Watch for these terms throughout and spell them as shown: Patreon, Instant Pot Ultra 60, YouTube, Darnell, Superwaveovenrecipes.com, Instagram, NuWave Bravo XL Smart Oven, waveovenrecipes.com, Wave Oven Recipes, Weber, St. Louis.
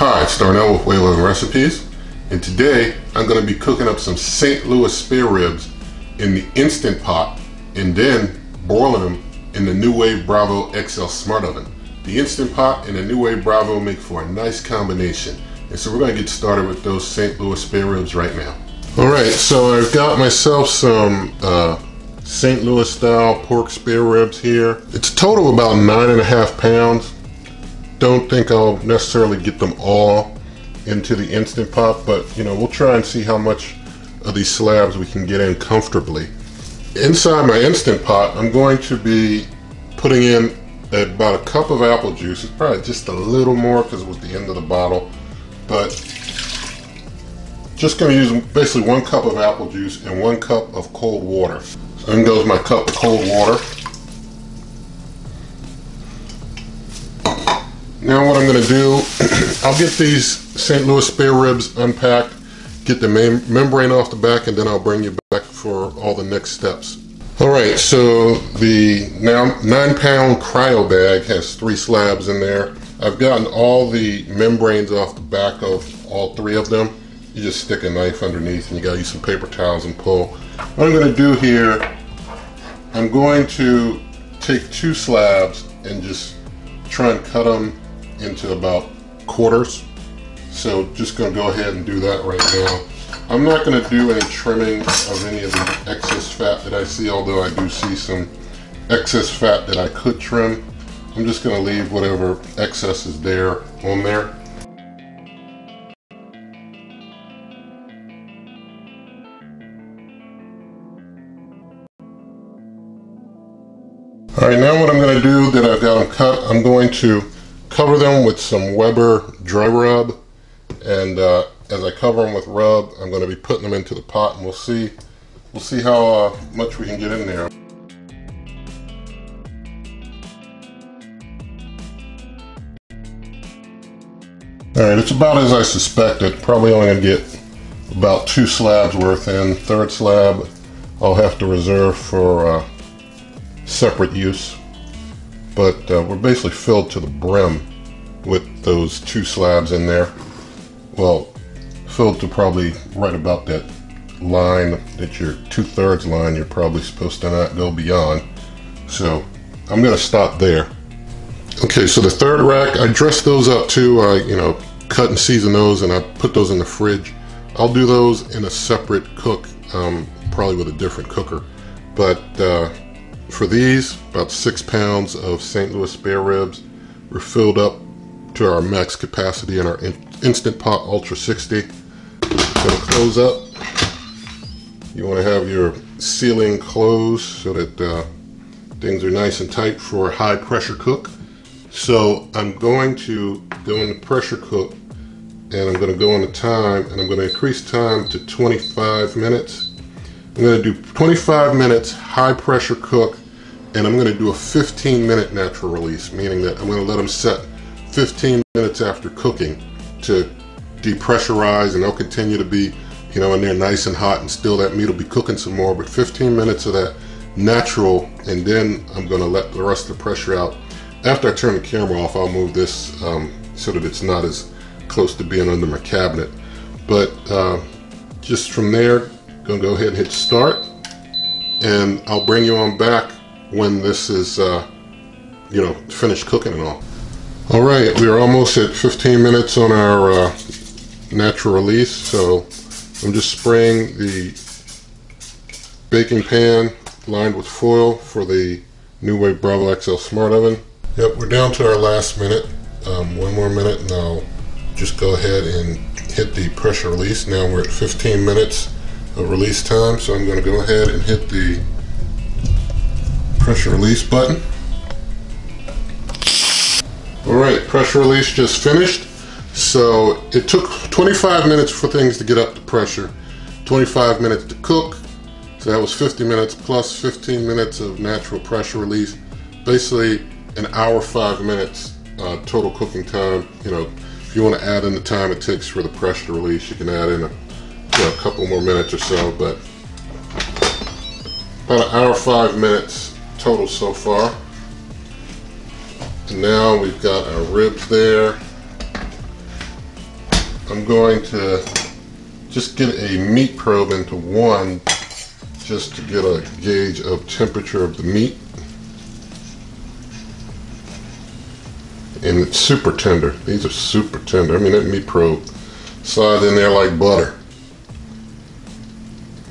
Hi, it's Darnell with Wave Oven Recipes, and today I'm going to be cooking up some St. Louis spare ribs in the Instant Pot and then broiling them in the NuWave Bravo XL Smart Oven. The Instant Pot and the NuWave Bravo make for a nice combination, and so we're going to get started with those St. Louis spare ribs right now. Alright, so I've got myself some St. Louis style pork spare ribs here. It's a total of about 9.5 pounds. Don't think I'll necessarily get them all into the Instant Pot, but you know, we'll try and see how much of these slabs we can get in comfortably. Inside my Instant Pot, I'm going to be putting in about a cup of apple juice. It's probably just a little more because it was the end of the bottle, but just going to use basically 1 cup of apple juice and 1 cup of cold water. So in goes my cup of cold water. Now what I'm going to do, I'll get these St. Louis spare ribs unpacked, get the membrane off the back, and then I'll bring you back for all the next steps. Alright, so the now 9-pound cryo bag has 3 slabs in there. I've gotten all the membranes off the back of all 3 of them. You just stick a knife underneath and you got to use some paper towels and pull. What I'm going to do here, I'm going to take 2 slabs and just try and cut them into about quarters. So just going to go ahead and do that right now. I'm not going to do any trimming of any of the excess fat that I see, although I do see some excess fat that I could trim. I'm just going to leave whatever excess is there on there. Alright, now what I'm going to do that I've got them cut, I'm going to cover them with some Weber dry rub, and as I cover them with rub, I'm going to be putting them into the pot, and we'll see how much we can get in there. Alright, it's about as I suspected, probably only going to get about 2 slabs worth in. 3rd slab I'll have to reserve for separate use. But we're basically filled to the brim with those 2 slabs in there. Well, filled to probably right about that line, that your 2/3 line you're probably supposed to not go beyond. So I'm going to stop there. Okay, so the 3rd rack, I dressed those up too. I, you know, cut and season those and I put those in the fridge. I'll do those in a separate cook, probably with a different cooker. But for these, about 6 pounds of St. Louis spare ribs were filled up to our max capacity in our Instant Pot Ultra 60. So to close up, you want to have your ceiling closed so that things are nice and tight for a high pressure cook. So I'm going to go in the pressure cook, and I'm going to go into time, and I'm going to increase time to 25 minutes. I'm going to do 25 minutes high pressure cook, and I'm going to do a 15-minute natural release, meaning that I'm going to let them set 15 minutes after cooking to depressurize, and they'll continue to be, you know, in there nice and hot, and still that meat will be cooking some more, but 15 minutes of that natural, and then I'm going to let the rest of the pressure out. After I turn the camera off, I'll move this so that it's not as close to being under my cabinet, but just from there, gonna go ahead and hit start, and I'll bring you on back when this is you know, finished cooking and all. Alright, we are almost at 15 minutes on our natural release, so I'm just spraying the baking pan lined with foil for the NuWave Bravo XL Smart Oven. Yep, we're down to our last minute. 1 more minute and I'll just go ahead and hit the pressure release. Now we're at 15 minutes of release time, so I'm going to go ahead and hit the pressure release button. Alright, pressure release just finished. So it took 25 minutes for things to get up to pressure, 25 minutes to cook, so that was 50 minutes plus 15 minutes of natural pressure release, basically an hour 5 minutes total cooking time. You know, if you want to add in the time it takes for the pressure release, you can add in a couple more minutes or so, but about an hour 5 minutes total so far. And now we've got our ribs there. I'm going to just get a meat probe into one just to get a gauge of temperature of the meat. And it's super tender. These are super tender. I mean, that meat probe slides in there like butter.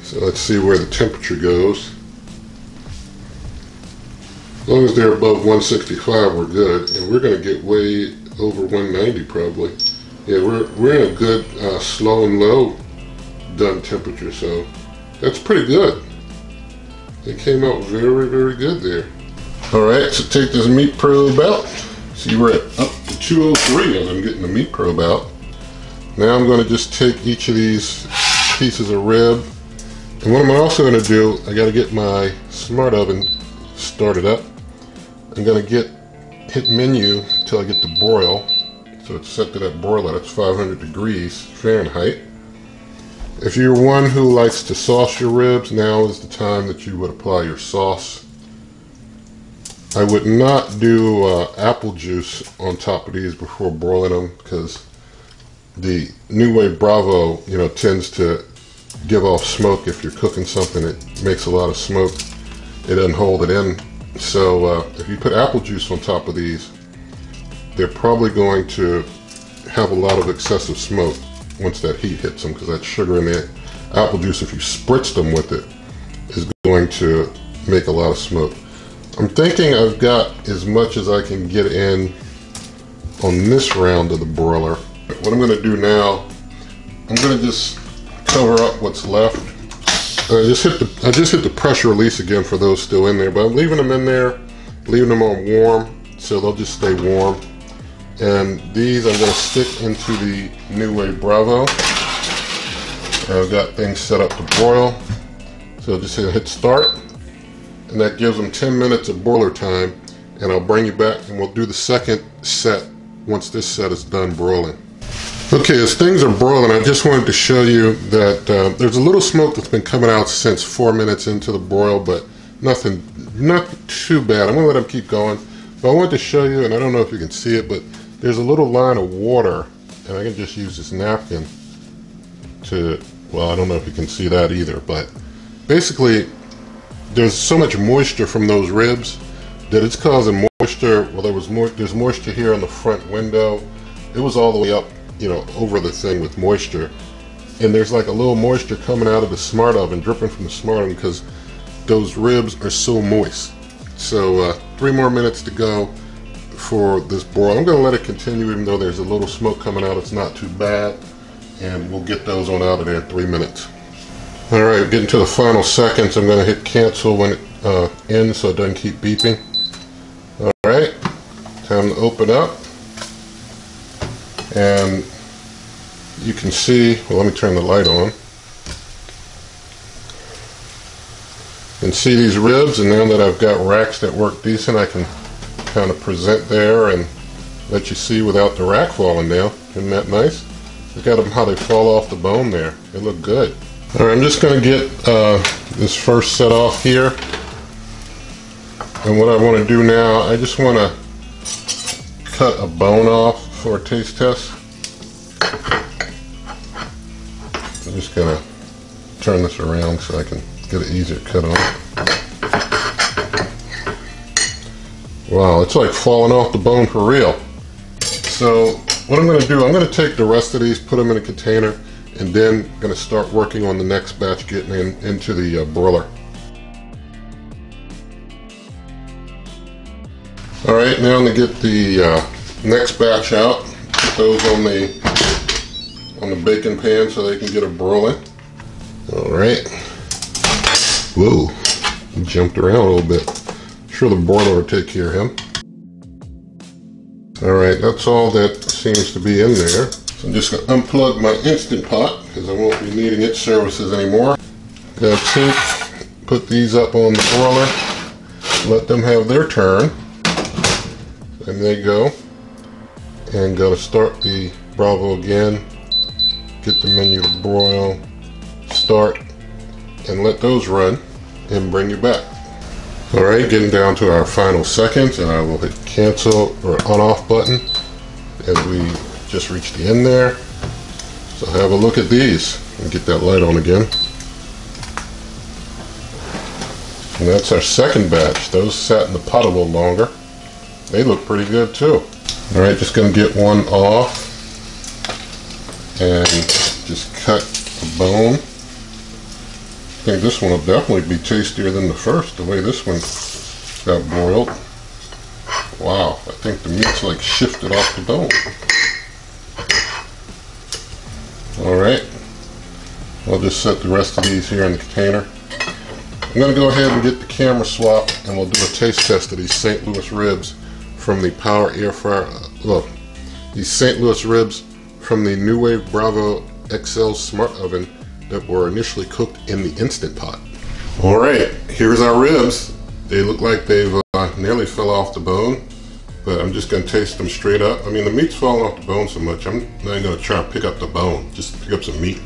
So let's see where the temperature goes. As long as they're above 165, we're good. And we're going to get way over 190 probably. Yeah, we're in a good slow and low done temperature, so that's pretty good. They came out very, very good there. Alright, so take this meat probe out. See, we're at up to 203 as I'm getting the meat probe out. Now I'm going to just take each of these pieces of rib. And what I'm also going to do, I got to get my smart oven started up. I'm going to hit menu until I get to broil. So it's set to that broiler. That's 500 degrees Fahrenheit. If you're one who likes to sauce your ribs, now is the time that you would apply your sauce. I would not do apple juice on top of these before broiling them, because the NuWave Bravo, you know, tends to give off smoke. If you're cooking something, it makes a lot of smoke. It doesn't hold it in. So if you put apple juice on top of these, they're probably going to have a lot of excessive smoke once that heat hits them, because that sugar in that apple juice, if you spritz them with it, is going to make a lot of smoke. I'm thinking I've got as much as I can get in on this round of the broiler. What I'm going to do now, I'm going to just cover up what's left. I just hit the pressure release again for those still in there, but I'm leaving them in there, leaving them on warm, so they'll just stay warm. And these I'm going to stick into the NuWave Bravo. I've got things set up to broil, so just hit start. And that gives them 10 minutes of broiler time, and I'll bring you back and we'll do the second set once this set is done broiling. Okay, as things are broiling, I just wanted to show you that there's a little smoke that's been coming out since 4 minutes into the broil, but nothing, not too bad. I'm gonna let them keep going, but I wanted to show you, and I don't know if you can see it, but there's a little line of water, and I can just use this napkin to, well, I don't know if you can see that either, but basically there's so much moisture from those ribs that it's causing moisture. Well, there's moisture here on the front window. It was all the way up, you know, over the thing with moisture. And there's like a little moisture coming out of the smart oven, dripping from the smart oven, because those ribs are so moist. So 3 more minutes to go for this broil. I'm gonna let it continue, even though there's a little smoke coming out. It's not too bad. And we'll get those on out of there in 3 minutes. All right, we're getting to the final seconds. I'm going to hit cancel when it ends so it doesn't keep beeping. All right, time to open up. And you can see, well, let me turn the light on. You can see these ribs, and now that I've got racks that work decent, I can kind of present there and let you see without the rack falling down. Isn't that nice? Look at them, how they fall off the bone there. They look good. All right, I'm just going to get this first set off here, and what I want to do now, I just want to cut a bone off for a taste test. I'm just going to turn this around so I can get an easier cut off. Wow, it's like falling off the bone for real. So what I'm going to do, I'm going to take the rest of these, put them in a container, and then going to start working on the next batch, getting into the broiler. All right, now I'm going to get the next batch out, put those on the baking pan so they can get a broiling. All right. Whoa, he jumped around a little bit. I'm sure the broiler will take care of him. All right, that's all that seems to be in there. So I'm just going to unplug my Instant Pot because I won't be needing its services anymore. Got a sink, put these up on the broiler, let them have their turn. And they go. And got to start the Bravo again, get the menu to broil, start, and let those run and bring you back. Alright, getting down to our final seconds, and I will hit cancel or on off button as we just reach the end there. So have a look at these. I'll get that light on again. And that's our second batch. Those sat in the pot a little longer. They look pretty good too. Alright, just going to get one off and just cut the bone. I think this one will definitely be tastier than the first, the way this one got broiled. Wow, I think the meat's like shifted off the bone. Alright, I'll just set the rest of these here in the container. I'm going to go ahead and get the camera swap, and we'll do a taste test of these St. Louis ribs from the Power Air Fryer. These St. Louis ribs from the NuWave Bravo XL Smart Oven that were initially cooked in the Instant Pot. Alright, here's our ribs. They look like they've nearly fell off the bone, but I'm just going to taste them straight up. I mean, the meat's falling off the bone so much, I'm not even going to try to pick up the bone, just pick up some meat.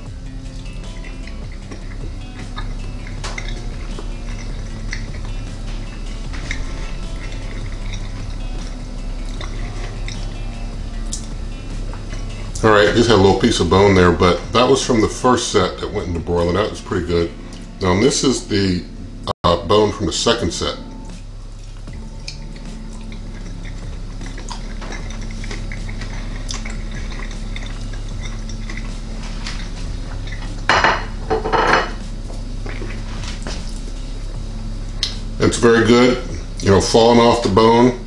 Alright, just had a little piece of bone there, but that was from the first set that went into broiling. That was pretty good. Now this is the bone from the second set. It's very good. You know, falling off the bone,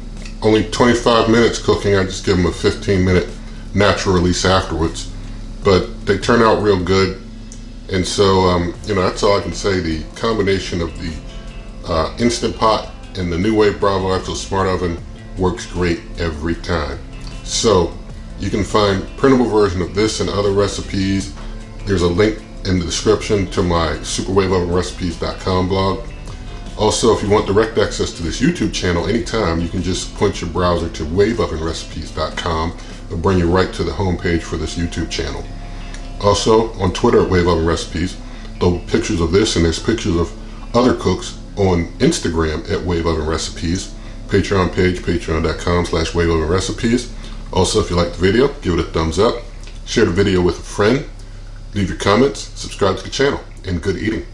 only 25 minutes cooking. I just give them a 15-minute natural release afterwards, but they turn out real good. And so you know, that's all I can say. The combination of the Instant Pot and the NuWave Bravo XL Smart Oven works great every time. So you can find a printable version of this and other recipes. There's a link in the description to my Superwaveovenrecipes.com blog. Also, if you want direct access to this YouTube channel anytime, you can just point your browser to waveovenrecipes.com. It'll bring you right to the homepage for this YouTube channel. Also, on Twitter at Wave Oven Recipes, there'll be pictures of this, and there's pictures of other cooks on Instagram at Wave Oven Recipes. Patreon page, patreon.com/waveovenrecipes. Also, if you like the video, give it a thumbs up. Share the video with a friend. Leave your comments. Subscribe to the channel. And good eating.